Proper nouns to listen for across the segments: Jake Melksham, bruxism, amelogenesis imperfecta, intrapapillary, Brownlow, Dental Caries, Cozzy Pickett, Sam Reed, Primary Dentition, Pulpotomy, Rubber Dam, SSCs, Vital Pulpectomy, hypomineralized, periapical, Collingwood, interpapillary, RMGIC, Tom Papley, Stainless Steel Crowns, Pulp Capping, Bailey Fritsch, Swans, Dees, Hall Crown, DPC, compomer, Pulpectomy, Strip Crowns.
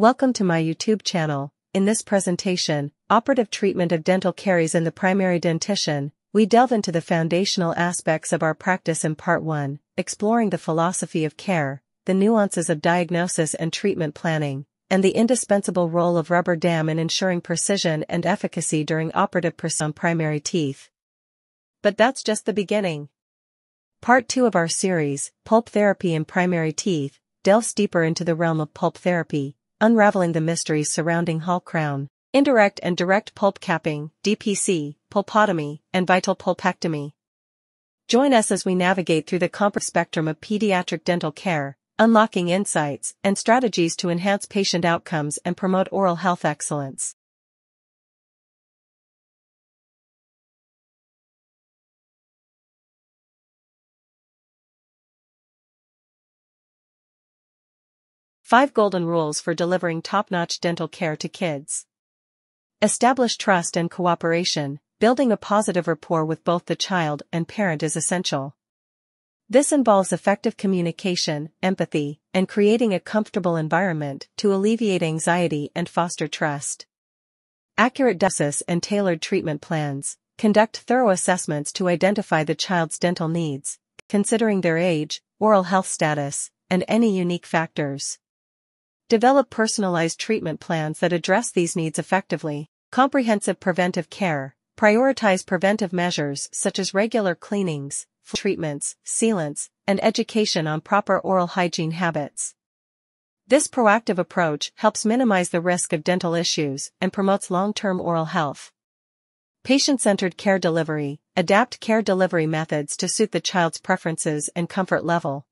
Welcome to my YouTube channel. In this presentation, Operative Treatment of Dental Caries in the Primary Dentition, we delve into the foundational aspects of our practice in Part 1, exploring the philosophy of care, the nuances of diagnosis and treatment planning, and the indispensable role of rubber dam in ensuring precision and efficacy during operative procedures on primary teeth. But that's just the beginning. Part 2 of our series, Pulp Therapy in Primary Teeth, delves deeper into the realm of pulp therapy, unraveling the mysteries surrounding Hall Crown, indirect and direct pulp capping, DPC, pulpotomy, and vital pulpectomy. Join us as we navigate through the comprehensive spectrum of pediatric dental care, unlocking insights and strategies to enhance patient outcomes and promote oral health excellence. Five Golden Rules for Delivering Top-Notch Dental Care to Kids. Establish trust and cooperation. Building a positive rapport with both the child and parent is essential. This involves effective communication, empathy, and creating a comfortable environment to alleviate anxiety and foster trust. Accurate diagnosis and tailored treatment plans. Conduct thorough assessments to identify the child's dental needs, considering their age, oral health status, and any unique factors. Develop personalized treatment plans that address these needs effectively. Comprehensive preventive care. Prioritize preventive measures such as regular cleanings, treatments, sealants, and education on proper oral hygiene habits. This proactive approach helps minimize the risk of dental issues and promotes long-term oral health. Patient-centered care delivery. Adapt care delivery methods to suit the child's preferences and comfort level.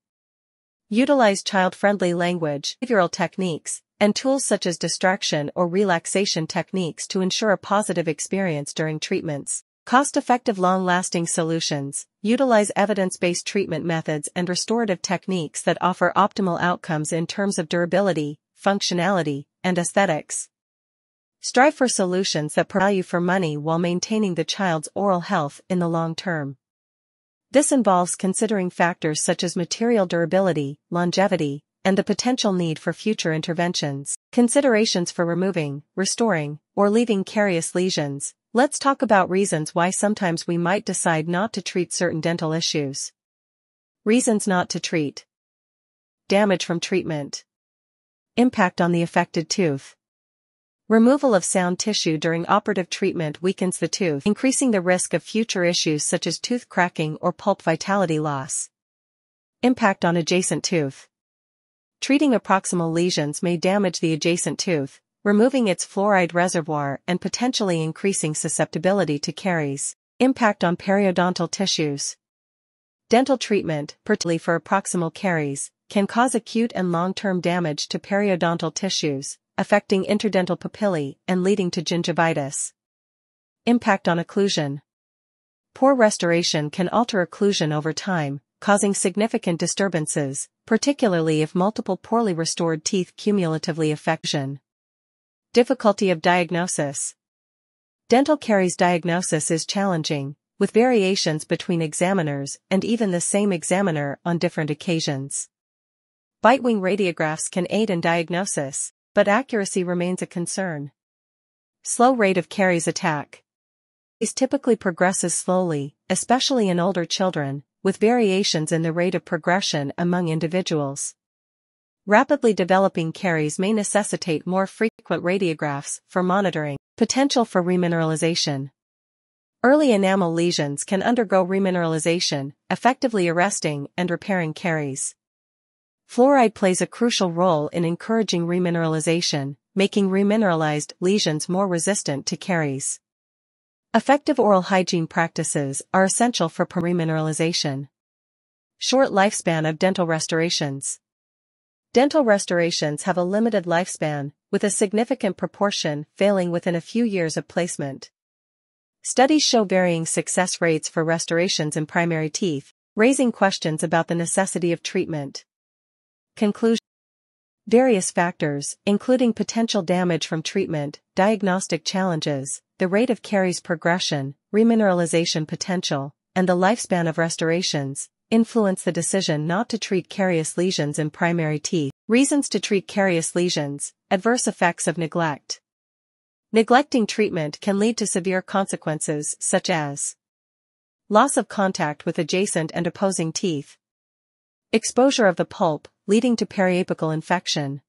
Utilize child-friendly language, behavioral techniques, and tools such as distraction or relaxation techniques to ensure a positive experience during treatments. Cost-effective long-lasting solutions. Utilize evidence-based treatment methods and restorative techniques that offer optimal outcomes in terms of durability, functionality, and aesthetics. Strive for solutions that provide value for money while maintaining the child's oral health in the long term. This involves considering factors such as material durability, longevity, and the potential need for future interventions. Considerations for removing, restoring, or leaving carious lesions. Let's talk about reasons why sometimes we might decide not to treat certain dental issues. Reasons not to treat. Damage from treatment. Impact on the affected tooth. Removal of sound tissue during operative treatment weakens the tooth, increasing the risk of future issues such as tooth cracking or pulp vitality loss. Impact on adjacent tooth. Treating proximal lesions may damage the adjacent tooth, removing its fluoride reservoir and potentially increasing susceptibility to caries. Impact on periodontal tissues. Dental treatment, particularly for proximal caries, can cause acute and long-term damage to periodontal tissues, affecting interdental papillae and leading to gingivitis. Impact on occlusion. Poor restoration can alter occlusion over time, causing significant disturbances, particularly if multiple poorly restored teeth cumulatively affect occlusion. Difficulty of diagnosis. Dental caries diagnosis is challenging, with variations between examiners and even the same examiner on different occasions. Bite-wing radiographs can aid in diagnosis, but accuracy remains a concern. Slow rate of caries attack. Caries typically progresses slowly, especially in older children, with variations in the rate of progression among individuals. Rapidly developing caries may necessitate more frequent radiographs for monitoring. Potential for remineralization. Early enamel lesions can undergo remineralization, effectively arresting and repairing caries. Fluoride plays a crucial role in encouraging remineralization, making remineralized lesions more resistant to caries. Effective oral hygiene practices are essential for remineralization. Short lifespan of dental restorations. Dental restorations have a limited lifespan, with a significant proportion failing within a few years of placement. Studies show varying success rates for restorations in primary teeth, raising questions about the necessity of treatment. Conclusion. Various factors, including potential damage from treatment, diagnostic challenges, the rate of caries progression, remineralization potential, and the lifespan of restorations, influence the decision not to treat carious lesions in primary teeth. Reasons to treat carious lesions, adverse effects of neglect. Neglecting treatment can lead to severe consequences such as loss of contact with adjacent and opposing teeth, exposure of the pulp, leading to periapical infection,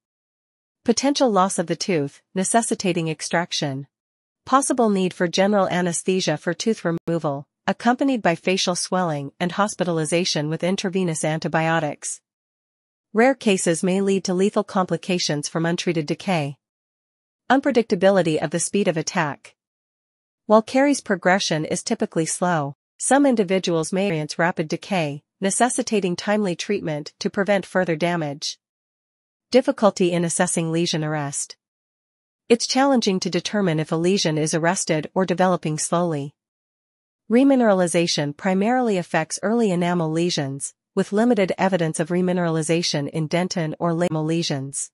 potential loss of the tooth, necessitating extraction, possible need for general anesthesia for tooth removal, accompanied by facial swelling and hospitalization with intravenous antibiotics. Rare cases may lead to lethal complications from untreated decay. Unpredictability of the speed of attack. While caries progression is typically slow, some individuals may experience rapid decay, necessitating timely treatment to prevent further damage. Difficulty in assessing lesion arrest. It's challenging to determine if a lesion is arrested or developing slowly. Remineralization primarily affects early enamel lesions, with limited evidence of remineralization in dentin or lamellae lesions.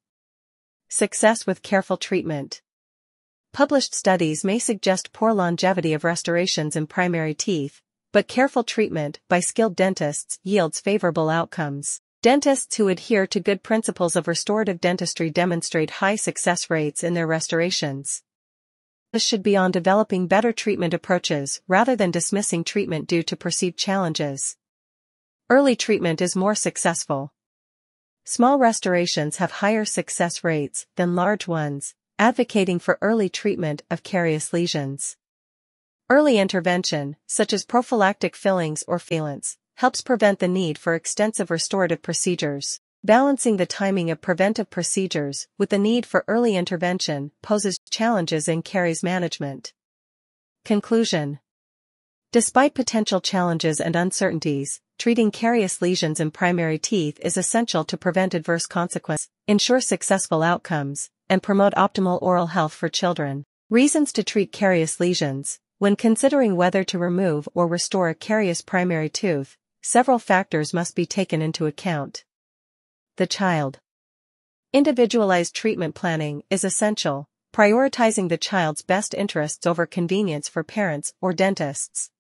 Success with careful treatment. Published studies may suggest poor longevity of restorations in primary teeth, but careful treatment by skilled dentists yields favorable outcomes. Dentists who adhere to good principles of restorative dentistry demonstrate high success rates in their restorations. This should be on developing better treatment approaches rather than dismissing treatment due to perceived challenges. Early treatment is more successful. Small restorations have higher success rates than large ones, advocating for early treatment of carious lesions. Early intervention, such as prophylactic fillings or sealants, helps prevent the need for extensive restorative procedures. Balancing the timing of preventive procedures with the need for early intervention poses challenges in caries management. Conclusion. Despite potential challenges and uncertainties, treating carious lesions in primary teeth is essential to prevent adverse consequences, ensure successful outcomes, and promote optimal oral health for children. Reasons to treat carious lesions. When considering whether to remove or restore a carious primary tooth, several factors must be taken into account. The child. Individualized treatment planning is essential, prioritizing the child's best interests over convenience for parents or dentists.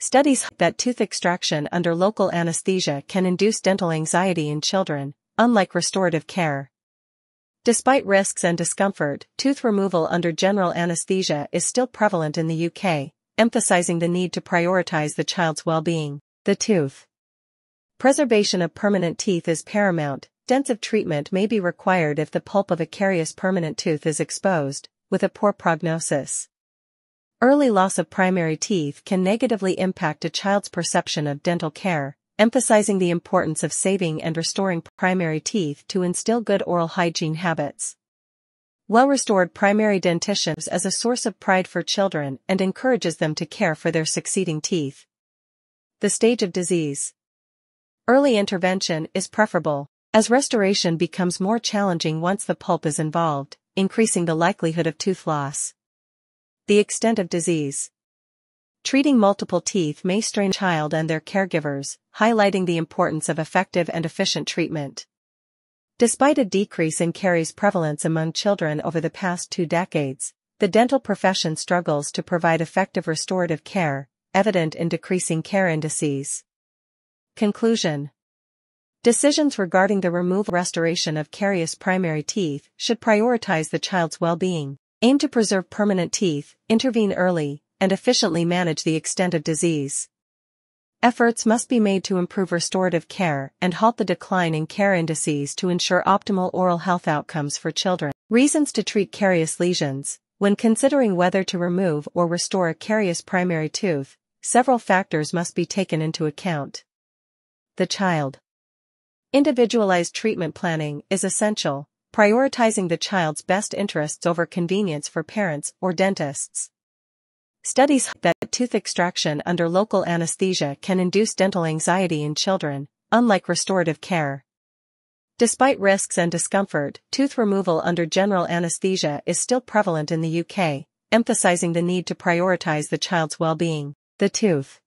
Studies show that tooth extraction under local anesthesia can induce dental anxiety in children, unlike restorative care. Despite risks and discomfort, tooth removal under general anesthesia is still prevalent in the UK, emphasizing the need to prioritize the child's well-being. The tooth. Preservation of permanent teeth is paramount. Densive treatment may be required if the pulp of a carious permanent tooth is exposed, with a poor prognosis. Early loss of primary teeth can negatively impact a child's perception of dental care, emphasizing the importance of saving and restoring primary teeth to instill good oral hygiene habits. Well-restored primary dentition is a source of pride for children and encourages them to care for their succeeding teeth. The stage of disease. Early intervention is preferable, as restoration becomes more challenging once the pulp is involved, increasing the likelihood of tooth loss. The extent of disease. Treating multiple teeth may strain the child and their caregivers, highlighting the importance of effective and efficient treatment. Despite a decrease in caries prevalence among children over the past 2 decades, the dental profession struggles to provide effective restorative care, evident in decreasing care indices. Conclusion. Decisions regarding the removal or restoration of carious primary teeth should prioritize the child's well-being, aim to preserve permanent teeth, intervene early, and efficiently manage the extent of disease. Efforts must be made to improve restorative care and halt the decline in care indices to ensure optimal oral health outcomes for children. Reasons to treat carious lesions. When considering whether to remove or restore a carious primary tooth, several factors must be taken into account. The child. Individualized treatment planning is essential, prioritizing the child's best interests over convenience for parents or dentists. Studies show that tooth extraction under local anesthesia can induce dental anxiety in children, unlike restorative care. Despite risks and discomfort, tooth removal under general anesthesia is still prevalent in the UK, emphasizing the need to prioritize the child's well-being. The tooth.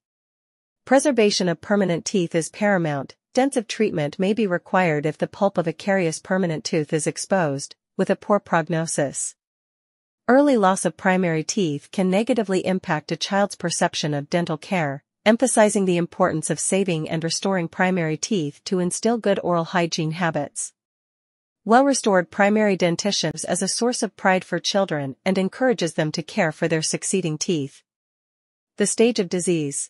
Preservation of permanent teeth is paramount. Densive treatment may be required if the pulp of a carious permanent tooth is exposed, with a poor prognosis. Early loss of primary teeth can negatively impact a child's perception of dental care, emphasizing the importance of saving and restoring primary teeth to instill good oral hygiene habits. Well-restored primary dentition is a source of pride for children and encourages them to care for their succeeding teeth. The stage of disease.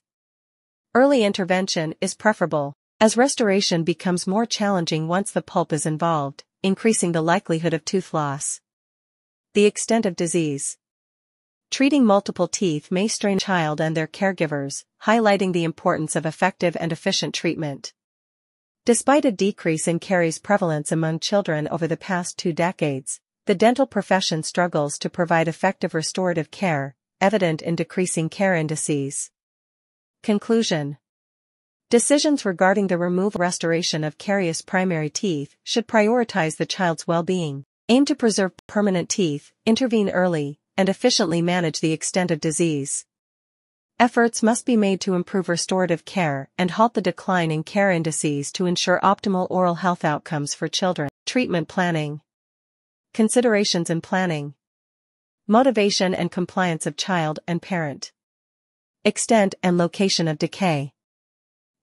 Early intervention is preferable, as restoration becomes more challenging once the pulp is involved, increasing the likelihood of tooth loss. The extent of disease. Treating multiple teeth may strain child and their caregivers, highlighting the importance of effective and efficient treatment. Despite a decrease in caries prevalence among children over the past 2 decades, the dental profession struggles to provide effective restorative care, evident in decreasing care indices. Conclusion. Decisions regarding the removal restoration of carious primary teeth should prioritize the child's well-being, aim to preserve permanent teeth, intervene early, and efficiently manage the extent of disease. Efforts must be made to improve restorative care and halt the decline in care indices to ensure optimal oral health outcomes for children. Treatment planning. Considerations in planning. Motivation and compliance of child and parent. Extent and location of decay.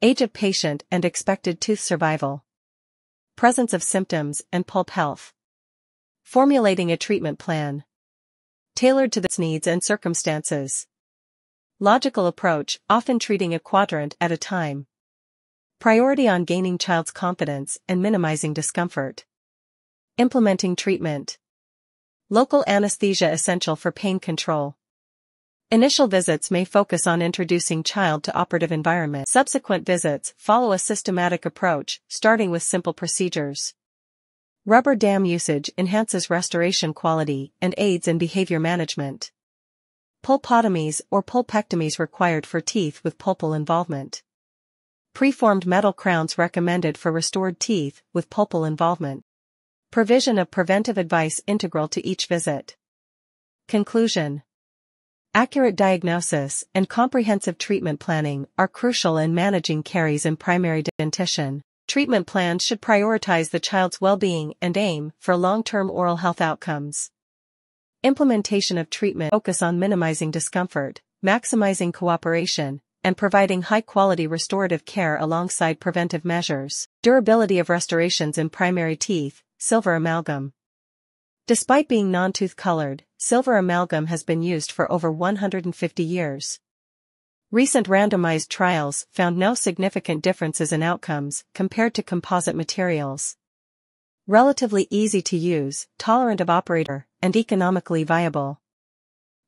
Age of patient and expected tooth survival. Presence of symptoms and pulp health. Formulating a treatment plan tailored to the needs and circumstances. Logical approach, often treating a quadrant at a time. Priority on gaining child's confidence and minimizing discomfort. Implementing treatment. Local anesthesia essential for pain control. Initial visits may focus on introducing child to operative environment. Subsequent visits follow a systematic approach, starting with simple procedures. Rubber dam usage enhances restoration quality and aids in behavior management. Pulpotomies or pulpectomies required for teeth with pulpal involvement. Preformed metal crowns recommended for restored teeth with pulpal involvement. Provision of preventive advice integral to each visit. Conclusion. Accurate diagnosis and comprehensive treatment planning are crucial in managing caries in primary dentition. Treatment plans should prioritize the child's well-being and aim for long-term oral health outcomes. Implementation of treatment focus on minimizing discomfort, maximizing cooperation, and providing high-quality restorative care alongside preventive measures. Durability of restorations in primary teeth, silver amalgam. Despite being non-tooth colored, silver amalgam has been used for over 150 years. Recent randomized trials found no significant differences in outcomes compared to composite materials. Relatively easy to use, tolerant of operator, and economically viable.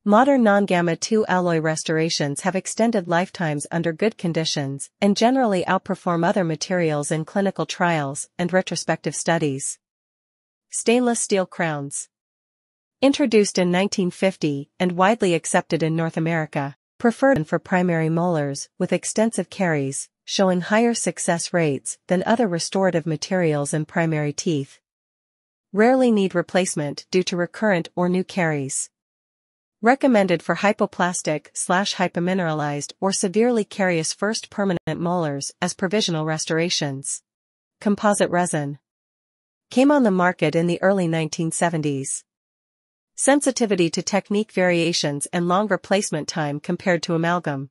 Modern non-gamma-2 alloy restorations have extended lifetimes under good conditions and generally outperform other materials in clinical trials and retrospective studies. Stainless steel crowns. Introduced in 1950 and widely accepted in North America. Preferred for primary molars with extensive caries, showing higher success rates than other restorative materials in primary teeth. Rarely need replacement due to recurrent or new caries. Recommended for hypoplastic/hypomineralized or severely carious first permanent molars as provisional restorations. Composite resin. Came on the market in the early 1970s. Sensitivity to technique variations and long replacement time compared to amalgam.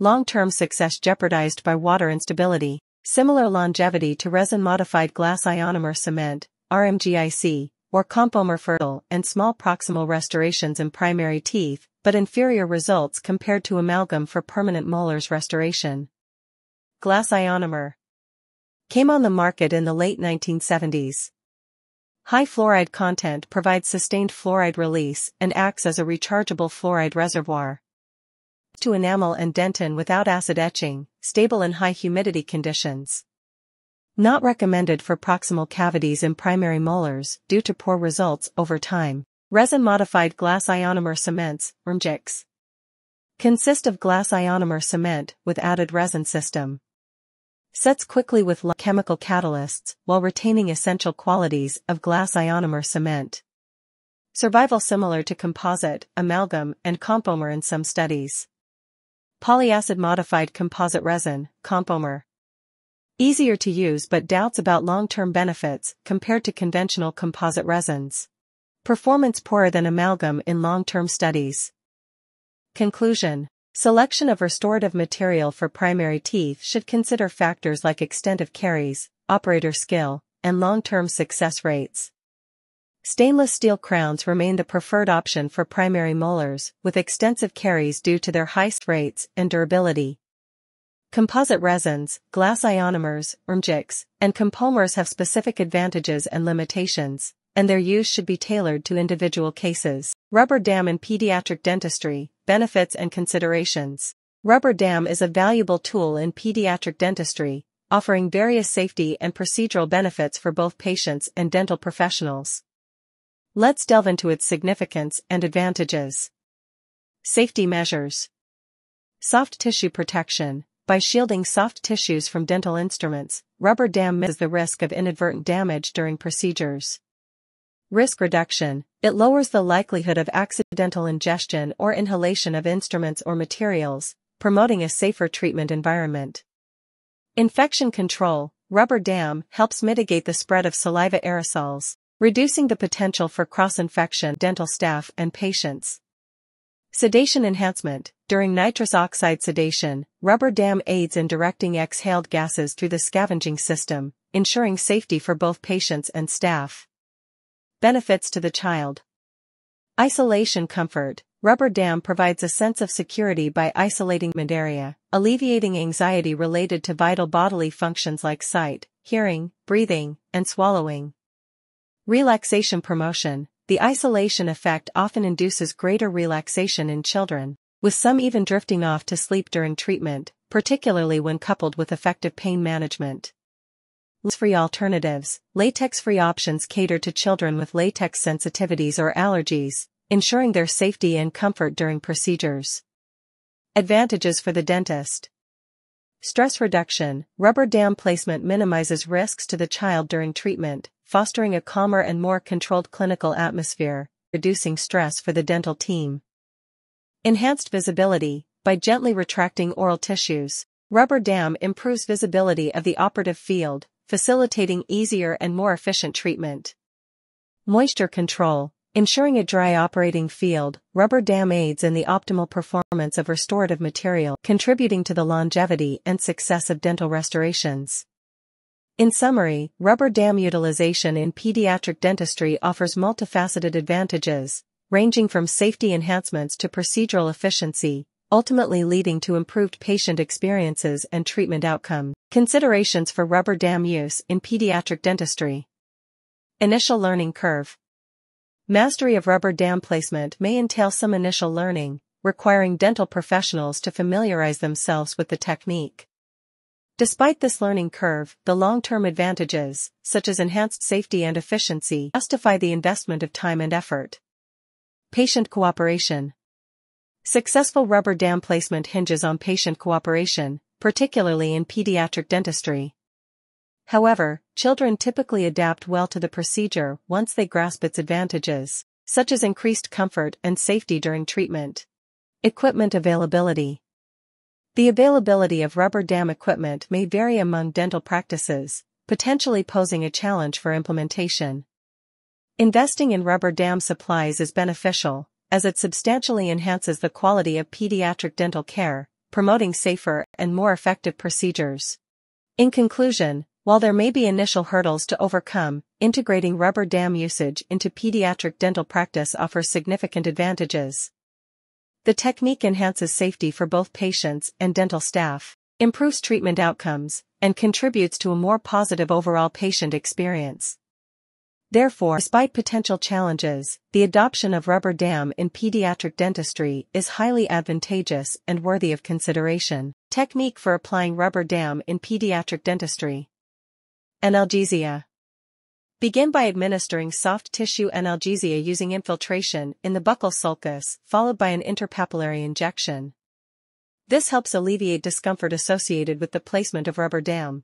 Long-term success jeopardized by water instability, similar longevity to resin-modified glass ionomer cement, RMGIC, or compomer fertile and small proximal restorations in primary teeth, but inferior results compared to amalgam for permanent molars restoration. Glass ionomer. Came on the market in the late 1970s. High fluoride content provides sustained fluoride release and acts as a rechargeable fluoride reservoir. To enamel and dentin without acid etching, stable in high humidity conditions. Not recommended for proximal cavities in primary molars due to poor results over time. Resin-modified glass ionomer cements, RMGICs. Consist of glass ionomer cement with added resin system. Sets quickly with low chemical catalysts while retaining essential qualities of glass ionomer cement. Survival similar to composite, amalgam, and compomer in some studies. Polyacid-modified composite resin, compomer. Easier to use but doubts about long-term benefits compared to conventional composite resins. Performance poorer than amalgam in long-term studies. Conclusion. Selection of restorative material for primary teeth should consider factors like extent of caries, operator skill, and long-term success rates. Stainless steel crowns remain the preferred option for primary molars with extensive caries due to their high rates and durability. Composite resins, glass ionomers, RMGICs, and compomers have specific advantages and limitations, and their use should be tailored to individual cases. Rubber dam in pediatric dentistry, benefits and considerations. Rubber dam is a valuable tool in pediatric dentistry, offering various safety and procedural benefits for both patients and dental professionals. Let's delve into its significance and advantages. Safety measures. Soft tissue protection. By shielding soft tissues from dental instruments, rubber dam minimizes the risk of inadvertent damage during procedures. Risk reduction. It lowers the likelihood of accidental ingestion or inhalation of instruments or materials, promoting a safer treatment environment. Infection control. Rubber dam helps mitigate the spread of saliva aerosols, reducing the potential for cross-infection dental staff and patients. Sedation enhancement. During nitrous oxide sedation, rubber dam aids in directing exhaled gases through the scavenging system, ensuring safety for both patients and staff. Benefits to the child. Isolation comfort. Rubber dam provides a sense of security by isolating the area, alleviating anxiety related to vital bodily functions like sight, hearing, breathing, and swallowing. Relaxation promotion. The isolation effect often induces greater relaxation in children, with some even drifting off to sleep during treatment, particularly when coupled with effective pain management. Latex-free alternatives. Latex-free options cater to children with latex sensitivities or allergies, ensuring their safety and comfort during procedures. Advantages for the dentist. Stress reduction. Rubber dam placement minimizes risks to the child during treatment, fostering a calmer and more controlled clinical atmosphere, reducing stress for the dental team. Enhanced visibility. By gently retracting oral tissues, rubber dam improves visibility of the operative field, facilitating easier and more efficient treatment. Moisture control. Ensuring a dry operating field, rubber dam aids in the optimal performance of restorative material, contributing to the longevity and success of dental restorations. In summary, rubber dam utilization in pediatric dentistry offers multifaceted advantages, ranging from safety enhancements to procedural efficiency, ultimately leading to improved patient experiences and treatment outcomes. Considerations for rubber dam use in pediatric dentistry. Initial learning curve. Mastery of rubber dam placement may entail some initial learning, requiring dental professionals to familiarize themselves with the technique. Despite this learning curve, the long-term advantages, such as enhanced safety and efficiency, justify the investment of time and effort. Patient cooperation. Successful rubber dam placement hinges on patient cooperation, particularly in pediatric dentistry. However, children typically adapt well to the procedure once they grasp its advantages, such as increased comfort and safety during treatment. Equipment availability. The availability of rubber dam equipment may vary among dental practices, potentially posing a challenge for implementation. Investing in rubber dam supplies is beneficial, as it substantially enhances the quality of pediatric dental care, promoting safer and more effective procedures. In conclusion, while there may be initial hurdles to overcome, integrating rubber dam usage into pediatric dental practice offers significant advantages. The technique enhances safety for both patients and dental staff, improves treatment outcomes, and contributes to a more positive overall patient experience. Therefore, despite potential challenges, the adoption of rubber dam in pediatric dentistry is highly advantageous and worthy of consideration. Technique for applying rubber dam in pediatric dentistry. Analgesia. Begin by administering soft tissue analgesia using infiltration in the buccal sulcus, followed by an interpapillary injection. This helps alleviate discomfort associated with the placement of rubber dam.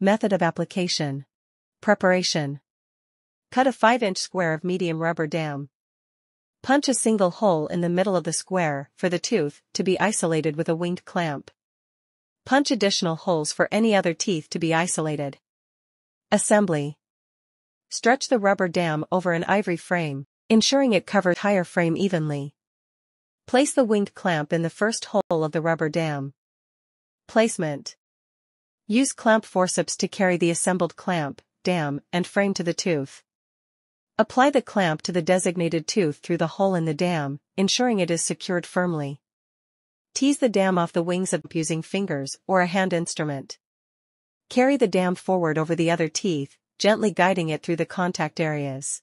Method of application. Preparation. Cut a 5-inch square of medium rubber dam. Punch a single hole in the middle of the square for the tooth to be isolated with a winged clamp. Punch additional holes for any other teeth to be isolated. Assembly. Stretch the rubber dam over an ivory frame, ensuring it covers the entire frame evenly. Place the winged clamp in the first hole of the rubber dam. Placement. Use clamp forceps to carry the assembled clamp, dam, and frame to the tooth. Apply the clamp to the designated tooth through the hole in the dam, ensuring it is secured firmly. Tease the dam off the wings up using fingers or a hand instrument. Carry the dam forward over the other teeth, gently guiding it through the contact areas.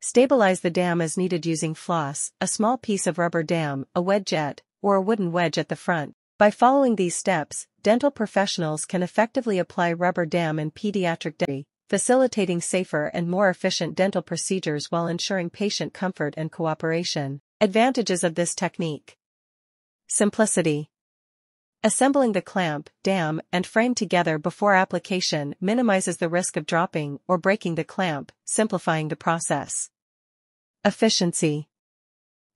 Stabilize the dam as needed using floss, a small piece of rubber dam, a wedge at, or a wooden wedge at the front. By following these steps, dental professionals can effectively apply rubber dam in pediatric dentistry, facilitating safer and more efficient dental procedures while ensuring patient comfort and cooperation. Advantages of this technique. Simplicity. Assembling the clamp, dam, and frame together before application minimizes the risk of dropping or breaking the clamp, simplifying the process. Efficiency.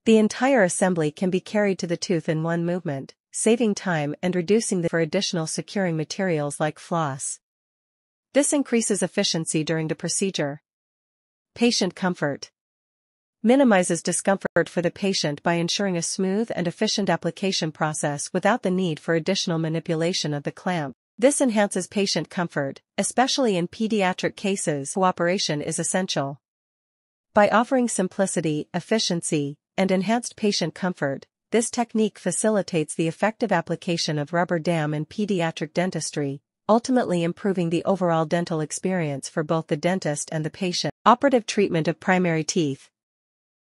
The entire assembly can be carried to the tooth in one movement, saving time and reducing the need for additional securing materials like floss. This increases efficiency during the procedure. Patient comfort. Minimizes discomfort for the patient by ensuring a smooth and efficient application process without the need for additional manipulation of the clamp. This enhances patient comfort, especially in pediatric cases where cooperation is essential. By offering simplicity, efficiency, and enhanced patient comfort, this technique facilitates the effective application of rubber dam in pediatric dentistry, ultimately improving the overall dental experience for both the dentist and the patient. Operative treatment of primary teeth.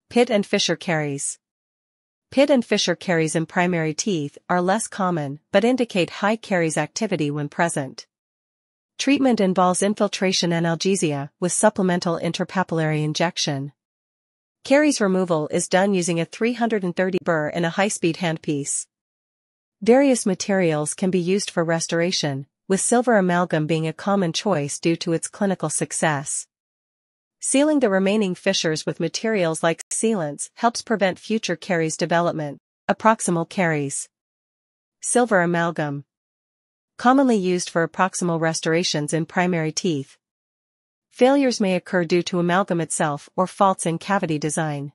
Pit and fissure caries. Pit and fissure caries in primary teeth are less common but indicate high caries activity when present. Treatment involves infiltration analgesia with supplemental intrapapillary injection. Caries removal is done using a 330 burr in a high-speed handpiece. Various materials can be used for restoration, with silver amalgam being a common choice due to its clinical success. Sealing the remaining fissures with materials like sealants helps prevent future caries development. Approximal caries. Silver amalgam. Commonly used for approximal restorations in primary teeth. Failures may occur due to amalgam itself or faults in cavity design.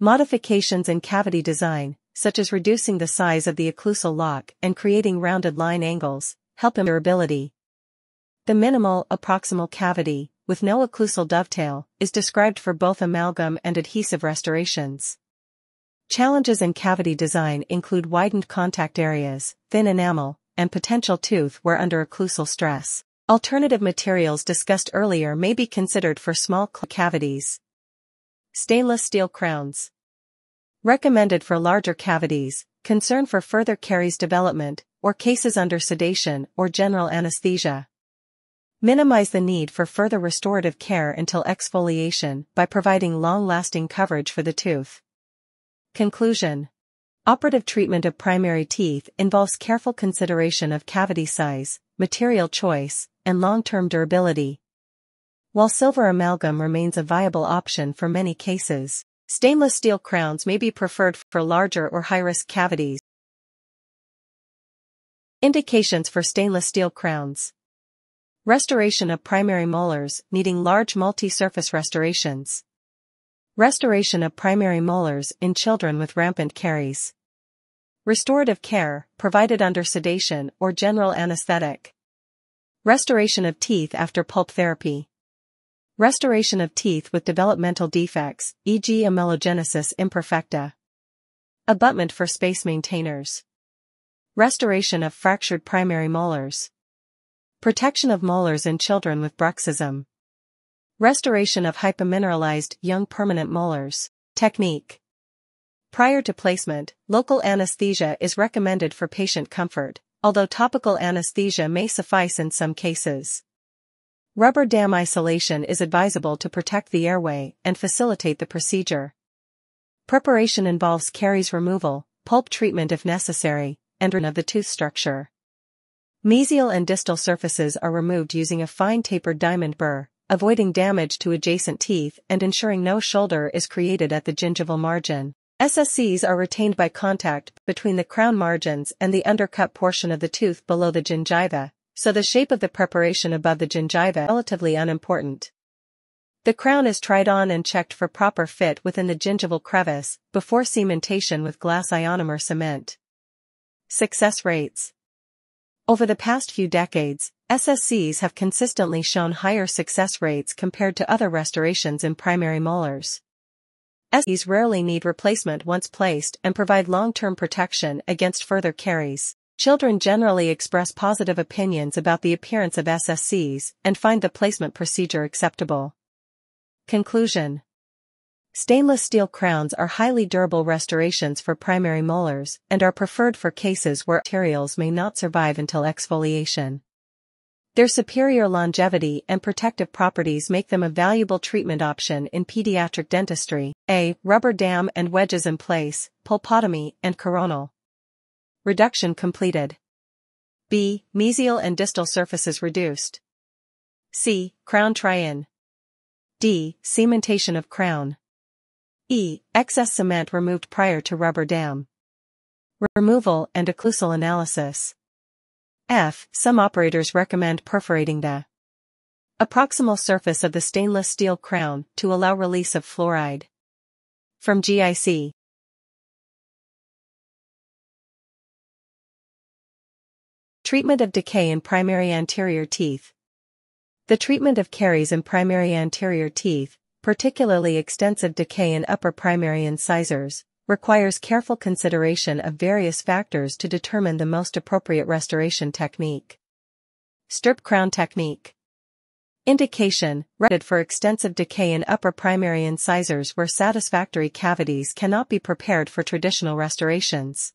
Modifications in cavity design, such as reducing the size of the occlusal lock and creating rounded line angles, help in durability. The minimal approximal cavity, with no occlusal dovetail, is described for both amalgam and adhesive restorations. Challenges in cavity design include widened contact areas, thin enamel, and potential tooth wear under occlusal stress. Alternative materials discussed earlier may be considered for small cavities. Stainless steel crowns. Recommended for larger cavities, concern for further caries development, or cases under sedation or general anesthesia. Minimize the need for further restorative care until exfoliation by providing long-lasting coverage for the tooth. Conclusion. Operative treatment of primary teeth involves careful consideration of cavity size, material choice, and long-term durability. While silver amalgam remains a viable option for many cases, stainless steel crowns may be preferred for larger or high-risk cavities. Indications for stainless steel crowns. Restoration of primary molars needing large multi-surface restorations. Restoration of primary molars in children with rampant caries. Restorative care provided under sedation or general anesthetic. Restoration of teeth after pulp therapy. Restoration of teeth with developmental defects, e.g. amelogenesis imperfecta. Abutment for space maintainers. Restoration of fractured primary molars. Protection of molars in children with bruxism. Restoration of hypomineralized young permanent molars. Technique. Prior to placement, local anesthesia is recommended for patient comfort, although topical anesthesia may suffice in some cases. Rubber dam isolation is advisable to protect the airway and facilitate the procedure. Preparation involves caries removal, pulp treatment if necessary, and restoration of the tooth structure. Mesial and distal surfaces are removed using a fine tapered diamond burr, avoiding damage to adjacent teeth and ensuring no shoulder is created at the gingival margin. SSCs are retained by contact between the crown margins and the undercut portion of the tooth below the gingiva, so the shape of the preparation above the gingiva is relatively unimportant. The crown is tried on and checked for proper fit within the gingival crevice before cementation with glass ionomer cement. Success rates. Over the past few decades, SSCs have consistently shown higher success rates compared to other restorations in primary molars. SSCs rarely need replacement once placed and provide long-term protection against further caries. Children generally express positive opinions about the appearance of SSCs and find the placement procedure acceptable. Conclusion. Stainless steel crowns are highly durable restorations for primary molars and are preferred for cases where materials may not survive until exfoliation. Their superior longevity and protective properties make them a valuable treatment option in pediatric dentistry. A. Rubber dam and wedges in place, pulpotomy and coronal reduction completed. B. Mesial and distal surfaces reduced. C. Crown try-in. D. Cementation of crown. E. Excess cement removed prior to rubber dam removal and occlusal analysis. F. Some operators recommend perforating the approximal surface of the stainless steel crown to allow release of fluoride from GIC. Treatment of decay in primary anterior teeth. The treatment of caries in primary anterior teeth, particularly extensive decay in upper primary incisors, requires careful consideration of various factors to determine the most appropriate restoration technique. Strip crown technique. Indication, recommended for extensive decay in upper primary incisors where satisfactory cavities cannot be prepared for traditional restorations.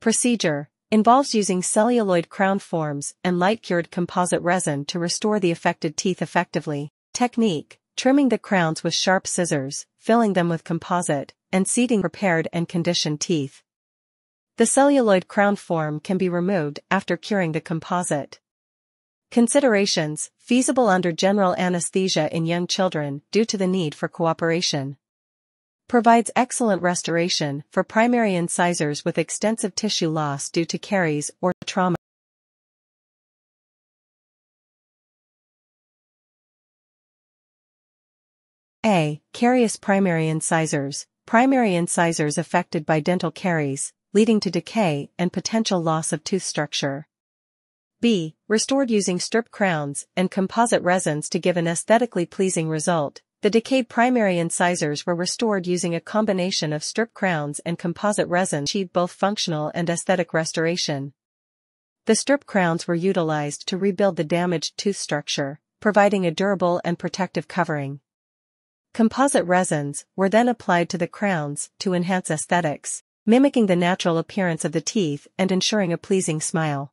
Procedure, involves using celluloid crown forms and light-cured composite resin to restore the affected teeth effectively. Technique, trimming the crowns with sharp scissors, filling them with composite, and seating prepared and conditioned teeth. The celluloid crown form can be removed after curing the composite. Considerations, feasible under general anesthesia in young children due to the need for cooperation. Provides excellent restoration for primary incisors with extensive tissue loss due to caries or trauma. A. Carious primary incisors. Primary incisors affected by dental caries, leading to decay and potential loss of tooth structure. B. Restored using strip crowns and composite resins to give an aesthetically pleasing result. The decayed primary incisors were restored using a combination of strip crowns and composite resin to achieve both functional and aesthetic restoration. The strip crowns were utilized to rebuild the damaged tooth structure, providing a durable and protective covering. Composite resins were then applied to the crowns to enhance aesthetics, mimicking the natural appearance of the teeth and ensuring a pleasing smile.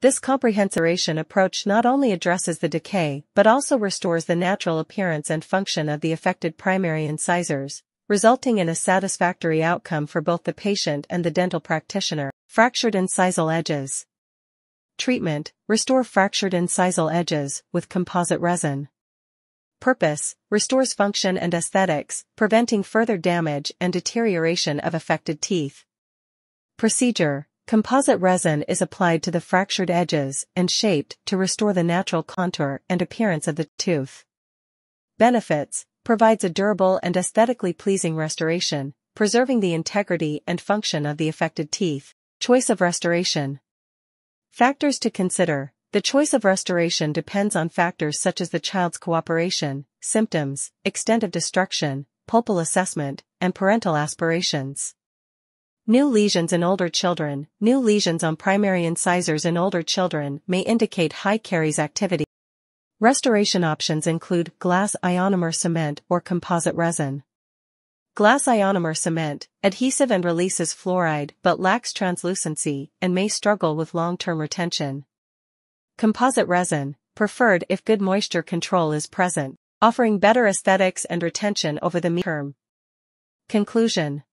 This comprehensive restoration approach not only addresses the decay but also restores the natural appearance and function of the affected primary incisors, resulting in a satisfactory outcome for both the patient and the dental practitioner. Fractured incisal edges. Treatment, restore fractured incisal edges with composite resin. Purpose, restores function and aesthetics, preventing further damage and deterioration of affected teeth. Procedure, composite resin is applied to the fractured edges and shaped to restore the natural contour and appearance of the tooth. Benefits, provides a durable and aesthetically pleasing restoration, preserving the integrity and function of the affected teeth. Choice of restoration. Factors to consider. The choice of restoration depends on factors such as the child's cooperation, symptoms, extent of destruction, pulpal assessment, and parental aspirations. New lesions in older children. New lesions on primary incisors in older children may indicate high caries activity. Restoration options include glass ionomer cement or composite resin. Glass ionomer cement, adhesive and releases fluoride but lacks translucency and may struggle with long-term retention. Composite resin, preferred if good moisture control is present, offering better aesthetics and retention over the medium term. Conclusion.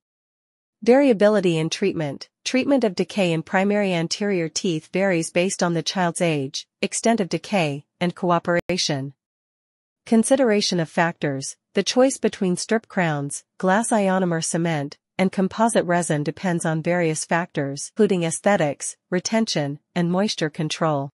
Variability in treatment. Treatment of decay in primary anterior teeth varies based on the child's age, extent of decay, and cooperation. Consideration of factors. The choice between strip crowns, glass ionomer cement, and composite resin depends on various factors, including aesthetics, retention, and moisture control.